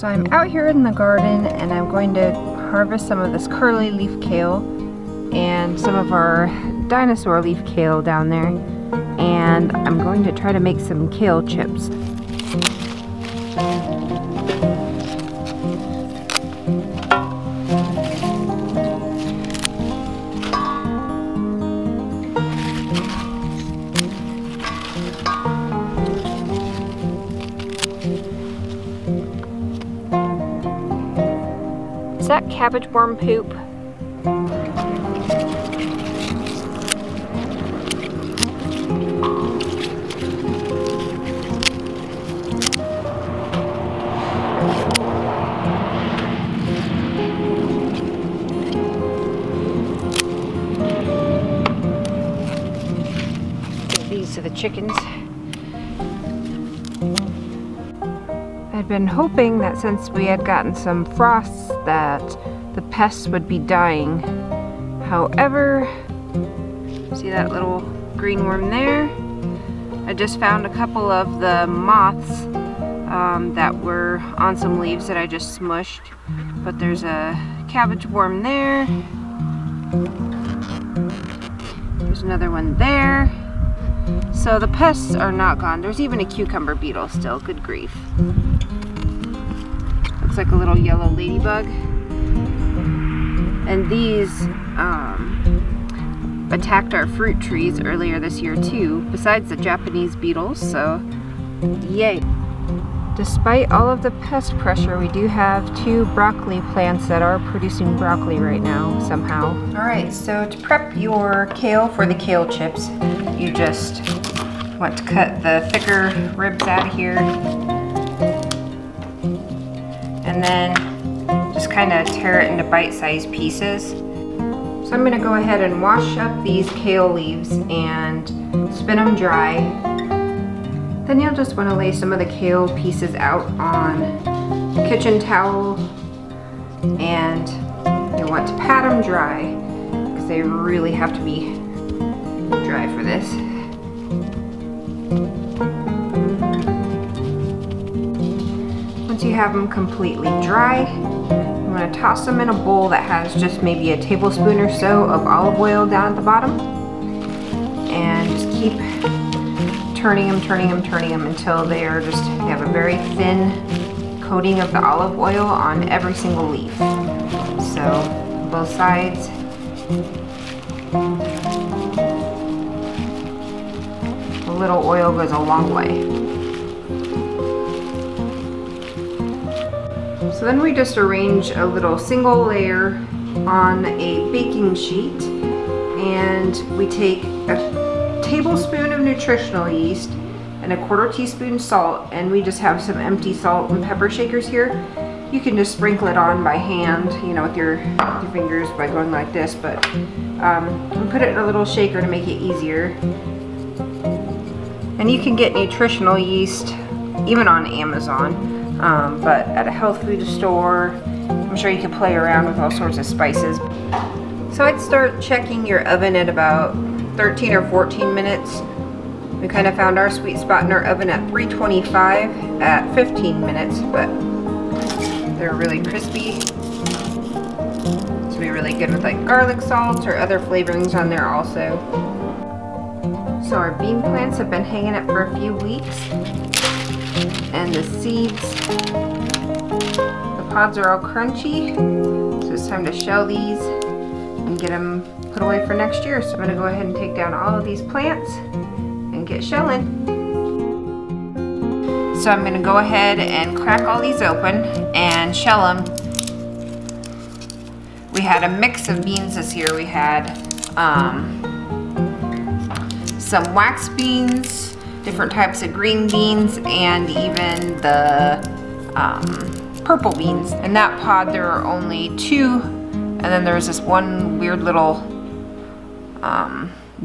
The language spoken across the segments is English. So I'm out here in the garden and I'm going to harvest some of this curly leaf kale and some of our dinosaur leaf kale down there, and I'm going to try to make some kale chips. Is that cabbage worm poop? Give these to the chickens. I'd been hoping that since we had gotten some frosts that the pests would be dying. However, see that little green worm there? I just found a couple of the moths that were on some leaves that I just smushed, but there's a cabbage worm there. There's another one there. So the pests are not gone. There's even a cucumber beetle still, good grief. Looks like a little yellow ladybug. And these attacked our fruit trees earlier this year too, besides the Japanese beetles, so yay. Despite all of the pest pressure, we do have two broccoli plants that are producing broccoli right now, somehow. Alright, so to prep your kale for the kale chips, you just want to cut the thicker ribs out of here, and then just kind of tear it into bite-sized pieces. So I'm gonna go ahead and wash up these kale leaves and spin them dry. Then you'll just wanna lay some of the kale pieces out on a kitchen towel, and you'll want to pat them dry because they really have to be dry for this. Once you have them completely dry, I'm going to toss them in a bowl that has just maybe a tablespoon or so of olive oil down at the bottom, and just keep turning them until they are just, they have a very thin coating of the olive oil on every single leaf. So both sides. A little oil goes a long way. So then we just arrange a little single layer on a baking sheet, and we take a tablespoon of nutritional yeast and a 1/4 teaspoon salt, and we just have some empty salt and pepper shakers here. You can just sprinkle it on by hand, you know, with your fingers by going like this, but we put it in a little shaker to make it easier. And you can get nutritional yeast even on Amazon. But at a health food store, I'm sure you can play around with all sorts of spices. So I'd start checking your oven at about 13 or 14 minutes. We kind of found our sweet spot in our oven at 325 at 15 minutes, but they're really crispy. So be really good with like garlic salts or other flavorings on there also. So our bean plants have been hanging up for a few weeks. And the seeds, the pods are all crunchy, so it's time to shell these and get them put away for next year. So I'm going to go ahead and take down all of these plants and get shelling. So I'm going to go ahead and crack all these open and shell them. We had a mix of beans this year. We had some wax beans, different types of green beans and even the purple beans. In that pod there are only two, and then there's this one weird little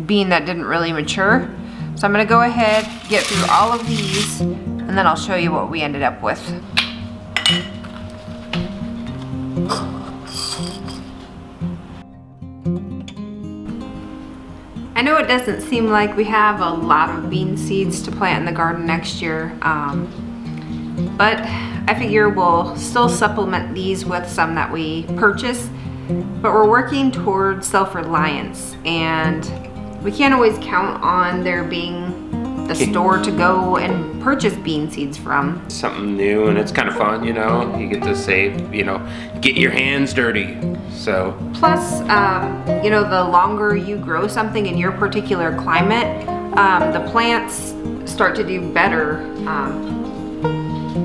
bean that didn't really mature. So I'm gonna go ahead, get through all of these, and then I'll show you what we ended up with. I know it doesn't seem like we have a lot of bean seeds to plant in the garden next year, but I figure we'll still supplement these with some that we purchase, but we're working towards self-reliance, and we can't always count on there being the store to go and purchase bean seeds from. Something new, and it's kind of fun, you know? You get to save, you know, get your hands dirty, so. Plus, you know, the longer you grow something in your particular climate, the plants start to do better.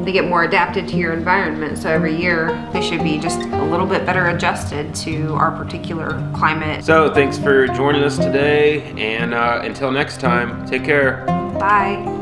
They get more adapted to your environment, so every year they should be just a little bit better adjusted to our particular climate. So thanks for joining us today, and until next time, take care. Bye.